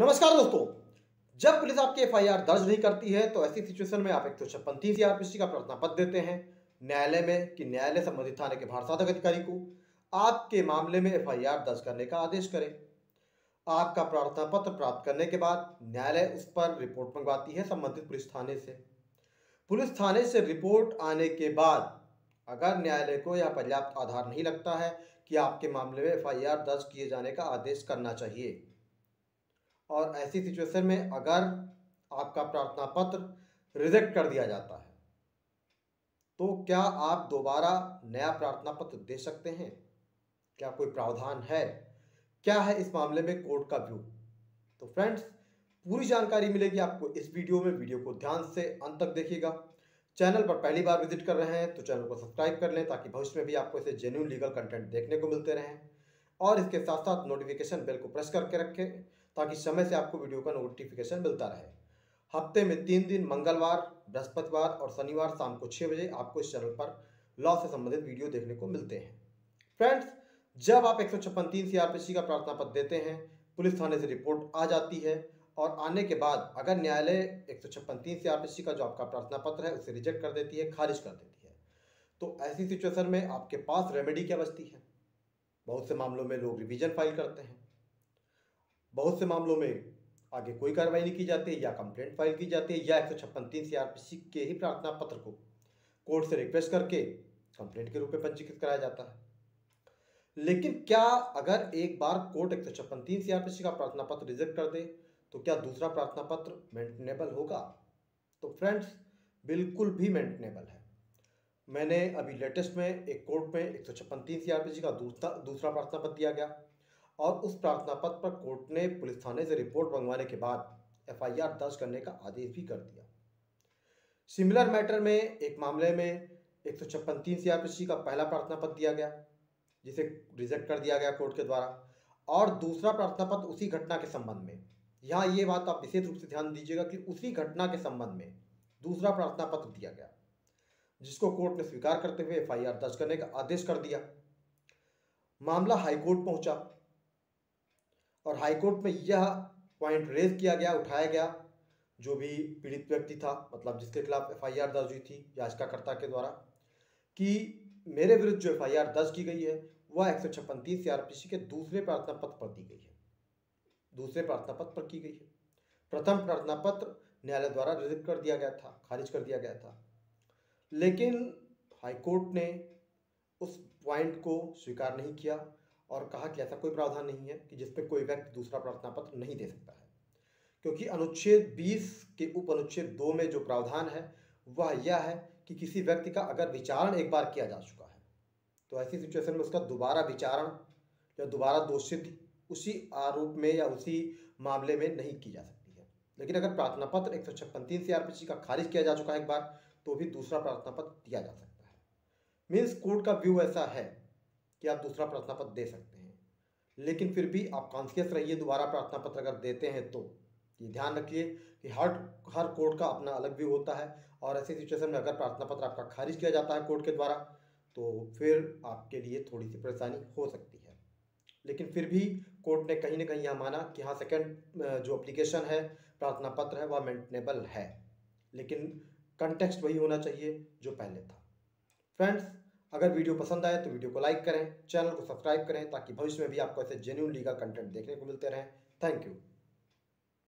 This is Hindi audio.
नमस्कार दोस्तों, जब पुलिस आपकी एफआईआर दर्ज नहीं करती है तो ऐसी सिचुएशन में आप 156(3) CRPC का प्रार्थना पत्र देते हैं न्यायालय में कि न्यायालय संबंधित थाने के भारसाधक अधिकारी को आपके मामले में एफआईआर दर्ज करने का आदेश करें। आपका प्रार्थना पत्र प्राप्त करने के बाद न्यायालय उस पर रिपोर्ट मंगवाती है संबंधित पुलिस थाने से। पुलिस थाने से रिपोर्ट आने के बाद अगर न्यायालय को यह पर्याप्त आधार नहीं लगता है कि आपके मामले में एफआईआर दर्ज किए जाने का आदेश करना चाहिए, और ऐसी सिचुएशन में अगर आपका प्रार्थना पत्र रिजेक्ट कर दिया जाता है तो क्या आप दोबारा नया प्रार्थना पत्र दे सकते हैं? क्या कोई प्रावधान है? क्या है इस मामले में कोर्ट का व्यू? तो फ्रेंड्स, पूरी जानकारी मिलेगी आपको इस वीडियो में। वीडियो को ध्यान से अंत तक देखिएगा। चैनल पर पहली बार विजिट कर रहे हैं तो चैनल को सब्सक्राइब कर लें ताकि भविष्य में भी आपको ऐसे जेन्युइन लीगल कंटेंट देखने को मिलते रहें, और इसके साथ साथ नोटिफिकेशन बेल को प्रेस करके रखें ताकि समय से आपको वीडियो का नोटिफिकेशन मिलता रहे। हफ्ते में 3 दिन, मंगलवार, बृहस्पतिवार और शनिवार शाम को 6 बजे आपको इस चैनल पर लॉ से संबंधित वीडियो देखने को मिलते हैं। फ्रेंड्स, जब आप 156(3) CRPC का प्रार्थना पत्र देते हैं, पुलिस थाने से रिपोर्ट आ जाती है, और आने के बाद अगर न्यायालय 156(3) CRPC का जो आपका प्रार्थना पत्र है उसे रिजेक्ट कर देती है, खारिज कर देती है, तो ऐसी सिचुएशन में आपके पास रेमेडी क्या बचती है? बहुत से मामलों में लोग रिवीजन फाइल करते हैं, बहुत से मामलों में आगे कोई कार्रवाई नहीं की जाती है या कंप्लेंट फाइल की जाती है, या 156(3) CRPC के ही प्रार्थना पत्र को कोर्ट से रिक्वेस्ट करके कंप्लेंट के रूप में पंजीकृत कराया जाता है। लेकिन क्या अगर एक बार कोर्ट 156(3) CRPC का प्रार्थना पत्र रिजेक्ट कर दे तो क्या दूसरा प्रार्थना पत्र मेंटेनेबल होगा? तो फ्रेंड्स, बिल्कुल भी मेंटेनेबल है। मैंने अभी लेटेस्ट में एक कोर्ट में 156(3) CRPC का दूसरा प्रार्थना पत्र दिया गया, और उस प्रार्थना पत्र पर कोर्ट ने पुलिस थाने से रिपोर्ट मंगवाने के बाद एफआईआर दर्ज करने का आदेश भी कर दिया। सिमिलर मैटर में एक मामले में 156(3) CRPC का पहला प्रार्थना पत्र दिया गया जिसे रिजेक्ट कर दिया गया कोर्ट के द्वारा, और दूसरा प्रार्थना पत्र उसी घटना के संबंध में। यहाँ ये बात आप विशेष रूप से ध्यान दीजिएगा कि उसी घटना के संबंध में दूसरा प्रार्थना पत्र दिया गया जिसको कोर्ट ने स्वीकार करते हुए एफआईआर दर्ज करने का आदेश कर दिया। मामला हाईकोर्ट पहुंचा और हाईकोर्ट में यह पॉइंट रेज किया गया, उठाया गया, जो भी पीड़ित व्यक्ति था, मतलब जिसके खिलाफ एफआईआर दर्ज हुई थी याचिकाकर्ता के द्वारा, कि मेरे विरुद्ध जो एफआईआर दर्ज की गई है वह 156(3) CRPC के दूसरे प्रार्थना पत्र पर दी गई है, दूसरे प्रार्थना पत्र पर की गई है। प्रथम प्रार्थना पत्र न्यायालय द्वारा रिजेक्ट कर दिया गया था, खारिज कर दिया गया था, लेकिन हाईकोर्ट ने उस पॉइंट को स्वीकार नहीं किया और कहा कि ऐसा कोई प्रावधान नहीं है कि जिसपे कोई व्यक्ति दूसरा प्रार्थना पत्र नहीं दे सकता है, क्योंकि अनुच्छेद 20 के उप अनुच्छेद 2 में जो प्रावधान है वह यह है कि किसी व्यक्ति का अगर विचारण एक बार किया जा चुका है तो ऐसी सिचुएशन में उसका दोबारा विचारण या दोबारा दोष सिद्धि उसी आरोप में या उसी मामले में नहीं की जा सकती है। लेकिन अगर प्रार्थना पत्र 156(3) CRPC का खारिज किया जा चुका है एक बार, तो भी दूसरा प्रार्थना पत्र दिया जा सकता है। मीन्स कोर्ट का व्यू ऐसा है कि आप दूसरा प्रार्थना पत्र दे सकते हैं, लेकिन फिर भी आप कॉन्शियस रहिए। दोबारा प्रार्थना पत्र अगर देते हैं तो ये ध्यान रखिए कि हर कोर्ट का अपना अलग व्यू होता है, और ऐसी सिचुएशन में अगर प्रार्थना पत्र आपका खारिज किया जाता है कोर्ट के द्वारा तो फिर आपके लिए थोड़ी सी परेशानी हो सकती है। लेकिन फिर भी कोर्ट ने कहीं ना कहीं यह माना कि हाँ, सेकेंड जो एप्लीकेशन है, प्रार्थना पत्र है, वह मेंटेनेबल है, लेकिन कंटेक्स्ट वही होना चाहिए जो पहले था। फ्रेंड्स, अगर वीडियो पसंद आए तो वीडियो को लाइक करें, चैनल को सब्सक्राइब करें ताकि भविष्य में भी आपको ऐसे जेन्युइन लीगल कंटेंट देखने को मिलते रहें। Thank you.